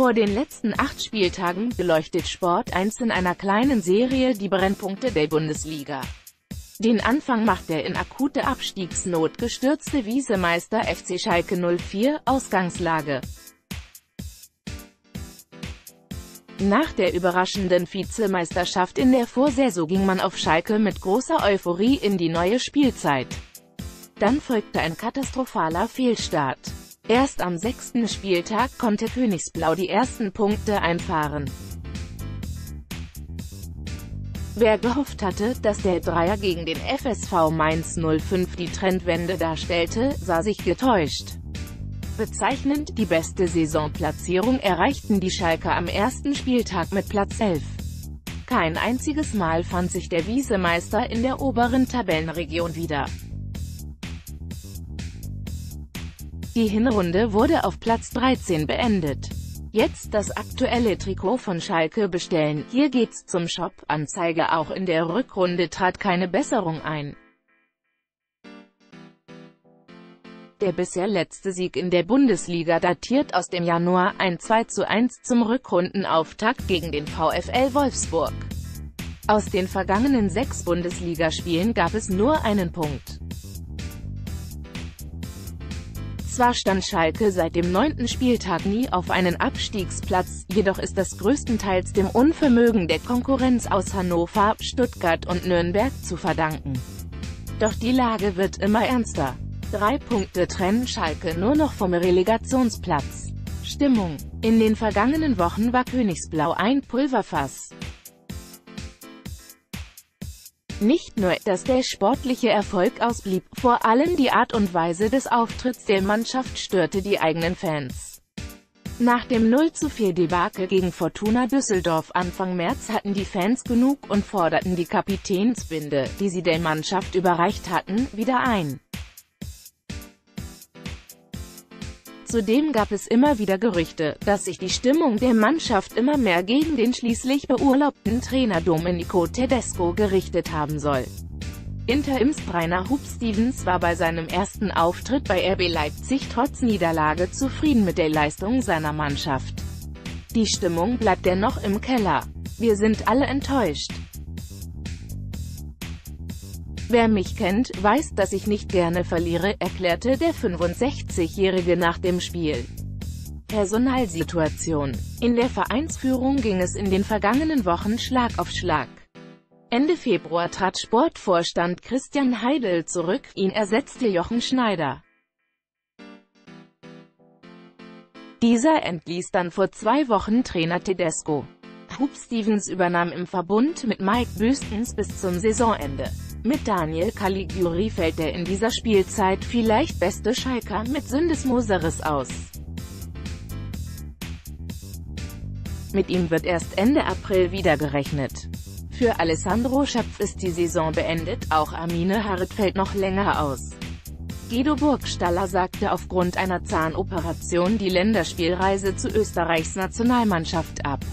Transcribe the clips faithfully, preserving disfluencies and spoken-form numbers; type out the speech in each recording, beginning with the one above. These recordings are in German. Vor den letzten acht Spieltagen beleuchtet Sport eins in einer kleinen Serie die Brennpunkte der Bundesliga. Den Anfang macht der in akute Abstiegsnot gestürzte Vizemeister F C Schalke null vier, Ausgangslage. Nach der überraschenden Vizemeisterschaft in der Vorsaison ging man auf Schalke mit großer Euphorie in die neue Spielzeit. Dann folgte ein katastrophaler Fehlstart. Erst am sechsten Spieltag konnte Königsblau die ersten Punkte einfahren. Wer gehofft hatte, dass der Dreier gegen den F S V Mainz null fünf die Trendwende darstellte, sah sich getäuscht. Bezeichnend, die beste Saisonplatzierung erreichten die Schalker am ersten Spieltag mit Platz elf. Kein einziges Mal fand sich der Vizemeister in der oberen Tabellenregion wieder. Die Hinrunde wurde auf Platz dreizehn beendet. Jetzt das aktuelle Trikot von Schalke bestellen, hier geht's zum Shop. Anzeige. Auch in der Rückrunde trat keine Besserung ein. Der bisher letzte Sieg in der Bundesliga datiert aus dem Januar, ein zwei zu eins zum Rückrundenauftakt gegen den VfL Wolfsburg. Aus den vergangenen sechs Bundesligaspielen gab es nur einen Punkt. Zwar stand Schalke seit dem neunten Spieltag nie auf einen Abstiegsplatz, jedoch ist das größtenteils dem Unvermögen der Konkurrenz aus Hannover, Stuttgart und Nürnberg zu verdanken. Doch die Lage wird immer ernster. Drei Punkte trennen Schalke nur noch vom Relegationsplatz. Stimmung: In den vergangenen Wochen war Königsblau ein Pulverfass. Nicht nur, dass der sportliche Erfolg ausblieb, vor allem die Art und Weise des Auftritts der Mannschaft störte die eigenen Fans. Nach dem null zu vier Debakel gegen Fortuna Düsseldorf Anfang März hatten die Fans genug und forderten die Kapitänsbinde, die sie der Mannschaft überreicht hatten, wieder ein. Zudem gab es immer wieder Gerüchte, dass sich die Stimmung der Mannschaft immer mehr gegen den schließlich beurlaubten Trainer Domenico Tedesco gerichtet haben soll. Interimstrainer Huub Stevens war bei seinem ersten Auftritt bei R B Leipzig trotz Niederlage zufrieden mit der Leistung seiner Mannschaft. Die Stimmung bleibt dennoch im Keller. Wir sind alle enttäuscht. Wer mich kennt, weiß, dass ich nicht gerne verliere, erklärte der fünfundsechzigjährige nach dem Spiel. Personalsituation. In der Vereinsführung ging es in den vergangenen Wochen Schlag auf Schlag. Ende Februar trat Sportvorstand Christian Heidel zurück, ihn ersetzte Jochen Schneider. Dieser entließ dann vor zwei Wochen Trainer Tedesco. Huub Stevens übernahm im Verbund mit Mike Büskens bis zum Saisonende. Mit Daniel Caligiuri fällt der in dieser Spielzeit vielleicht beste Schalker mit Syndesmoseris aus. Mit ihm wird erst Ende April wieder gerechnet. Für Alessandro Schöpf ist die Saison beendet, auch Amine Harit fällt noch länger aus. Guido Burgstaller sagte aufgrund einer Zahnoperation die Länderspielreise zu Österreichs Nationalmannschaft ab.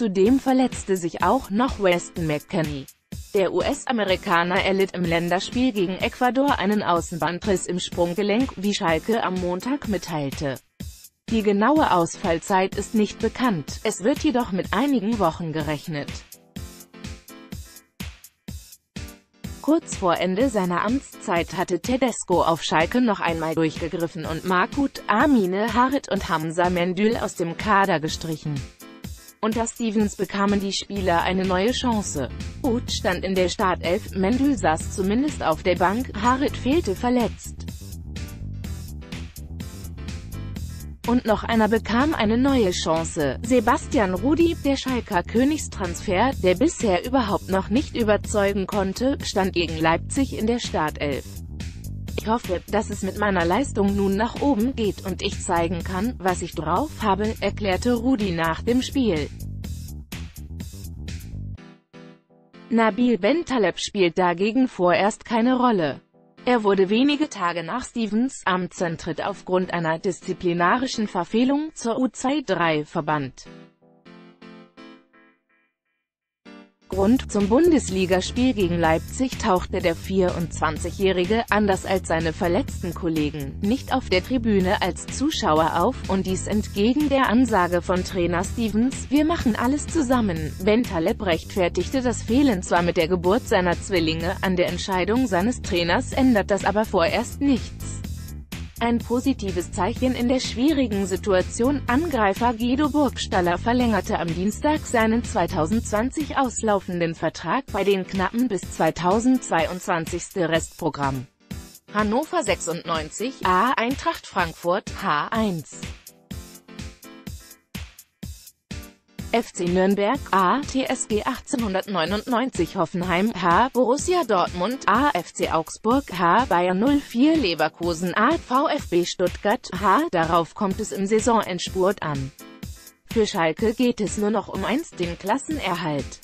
Zudem verletzte sich auch noch Weston McKenney. Der U S-Amerikaner erlitt im Länderspiel gegen Ecuador einen Außenbandriss im Sprunggelenk, wie Schalke am Montag mitteilte. Die genaue Ausfallzeit ist nicht bekannt, es wird jedoch mit einigen Wochen gerechnet. Kurz vor Ende seiner Amtszeit hatte Tedesco auf Schalke noch einmal durchgegriffen und Mark Uth, Amine Harit und Hamza Mendyl aus dem Kader gestrichen. Unter Stevens bekamen die Spieler eine neue Chance. Uth stand in der Startelf, Mendyl saß zumindest auf der Bank, Harit fehlte verletzt. Und noch einer bekam eine neue Chance, Sebastian Rudy, der Schalker Königstransfer, der bisher überhaupt noch nicht überzeugen konnte, stand gegen Leipzig in der Startelf. Ich hoffe, dass es mit meiner Leistung nun nach oben geht und ich zeigen kann, was ich drauf habe, erklärte Rudy nach dem Spiel. Nabil Bentaleb spielt dagegen vorerst keine Rolle. Er wurde wenige Tage nach Stevens Amtsentritt aufgrund einer disziplinarischen Verfehlung zur U zweiundzwanzig verbannt. Grund zum Bundesligaspiel gegen Leipzig tauchte der vierundzwanzigjährige, anders als seine verletzten Kollegen, nicht auf der Tribüne als Zuschauer auf, und dies entgegen der Ansage von Trainer Stevens, wir machen alles zusammen. Bentaleb rechtfertigte das Fehlen zwar mit der Geburt seiner Zwillinge, an der Entscheidung seines Trainers ändert das aber vorerst nichts. Ein positives Zeichen in der schwierigen Situation, Angreifer Guido Burgstaller verlängerte am Dienstag seinen zweitausendzwanzig auslaufenden Vertrag bei den Knappen bis zweitausendzweiundzwanzig Restprogramm. Hannover sechsundneunzig, A Eintracht Frankfurt, H eins. F C Nürnberg, A T S G achtzehnhundertneunundneunzig Hoffenheim, H Borussia Dortmund, A F C Augsburg, H Bayern null vier Leverkusen, A VfB Stuttgart, H Darauf kommt es im Saisonendspurt an. Für Schalke geht es nur noch um eins, den Klassenerhalt.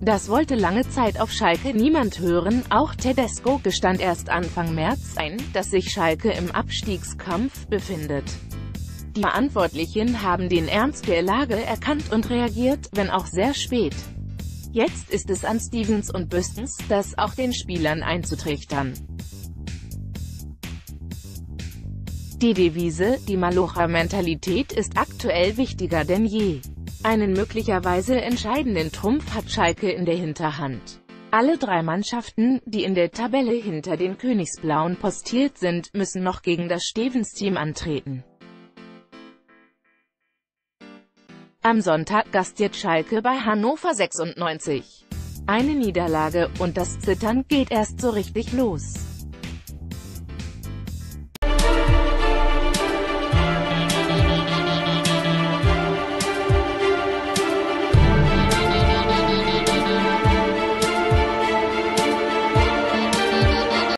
Das wollte lange Zeit auf Schalke niemand hören, auch Tedesco gestand erst Anfang März ein, dass sich Schalke im Abstiegskampf befindet. Die Verantwortlichen haben den Ernst der Lage erkannt und reagiert, wenn auch sehr spät. Jetzt ist es an Stevens und Büskens, das auch den Spielern einzutrichtern. Die Devise, die Malocher-Mentalität ist aktuell wichtiger denn je. Einen möglicherweise entscheidenden Trumpf hat Schalke in der Hinterhand. Alle drei Mannschaften, die in der Tabelle hinter den Königsblauen postiert sind, müssen noch gegen das Stevens-Team antreten. Am Sonntag gastiert Schalke bei Hannover sechsundneunzig. Eine Niederlage, und das Zittern geht erst so richtig los.